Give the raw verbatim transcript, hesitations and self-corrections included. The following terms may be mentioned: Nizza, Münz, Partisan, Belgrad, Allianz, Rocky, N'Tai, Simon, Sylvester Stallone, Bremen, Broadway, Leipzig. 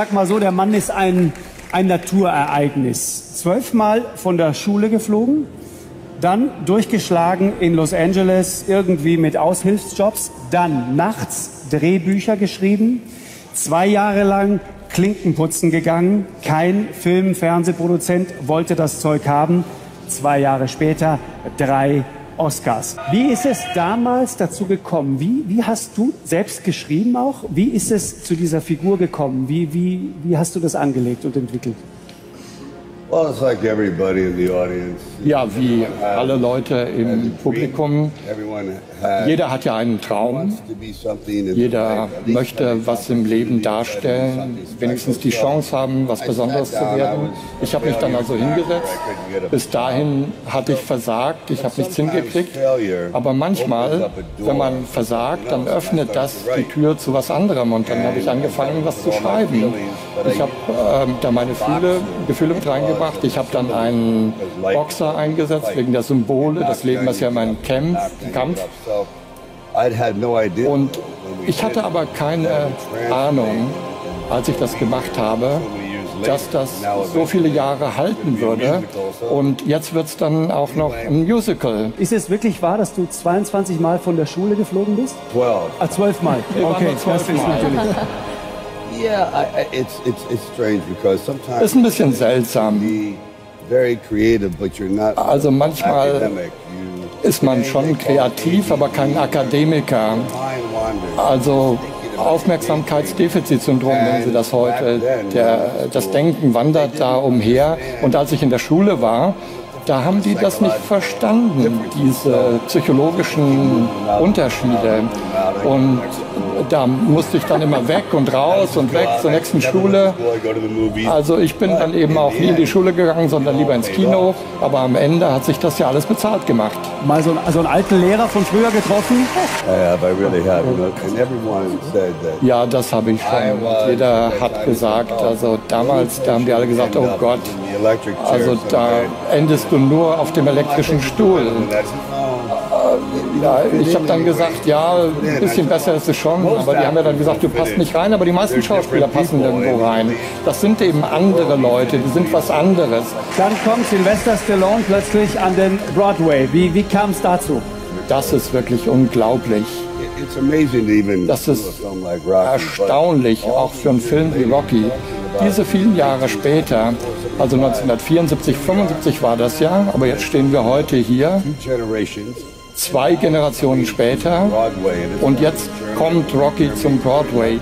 sag mal so, der Mann ist ein, ein Naturereignis. Zwölfmal von der Schule geflogen, dann durchgeschlagen in Los Angeles, irgendwie mit Aushilfsjobs, dann nachts Drehbücher geschrieben, zwei Jahre lang Klinkenputzen gegangen, kein Film-, Fernsehproduzent wollte das Zeug haben, zwei Jahre später drei Oscars. Wie ist es damals dazu gekommen? Wie, wie hast du selbst geschrieben auch? Wie ist es zu dieser Figur gekommen? Wie, wie, wie hast du das angelegt und entwickelt? Well, it's like everybody in the audience. Ja, wie alle Leute im Publikum. Jeder hat ja einen Traum. Jeder möchte was im Leben darstellen, wenigstens die Chance haben, was Besonderes zu werden. Ich habe mich dann also hingesetzt. Bis dahin hatte ich versagt, ich habe nichts hingekriegt. Aber manchmal, wenn man versagt, dann öffnet das die Tür zu was anderem. Und dann habe ich angefangen, was zu schreiben. Ich habe äh, da meine Gefühle, Gefühle mit reingebracht. Ich habe dann einen Boxer eingesetzt, wegen der Symbole. Das Leben ist ja mein Kampf. Kampf. Und ich hatte aber keine Ahnung, als ich das gemacht habe, dass das so viele Jahre halten würde. Und jetzt wird es dann auch noch ein Musical. Ist es wirklich wahr, dass du zweiundzwanzig Mal von der Schule geflogen bist? Zwölf. Ah, zwölf Mal. Okay, das ist natürlich... Yeah, it's it's it's strange because sometimes ist ein bisschen seltsam. Also manchmal ist man schon kreativ, aber kein Akademiker. Also Aufmerksamkeitsdefizitsyndrom nennen sie das heute. Der, das Denken wandert da umher. Und als ich in der Schule war, da haben die das nicht verstanden, diese psychologischen Unterschiede. Und da musste ich dann immer weg und raus und weg zur nächsten Schule. Also ich bin dann eben auch nie in die Schule gegangen, sondern lieber ins Kino. Aber am Ende hat sich das ja alles bezahlt gemacht. Mal so, so einen alten Lehrer von früher getroffen? Ja, das habe ich schon. Und jeder hat gesagt, also damals, da haben die alle gesagt, oh Gott, also da endest du nur auf dem elektrischen Stuhl. Ja, ich habe dann gesagt, ja, ein bisschen besser ist es schon, aber die haben ja dann gesagt, du passt nicht rein, aber die meisten Schauspieler passen irgendwo rein. Das sind eben andere Leute, die sind was anderes. Dann kommt Sylvester Stallone plötzlich an den Broadway. Wie, wie kam es dazu? Das ist wirklich unglaublich. Das ist erstaunlich, auch für einen Film wie Rocky. Diese vielen Jahre später, also neunzehnhundertvierundsiebzig, fünfundsiebzig war das ja, aber jetzt stehen wir heute hier, zwei Generationen später, und jetzt kommt Rocky zum Broadway.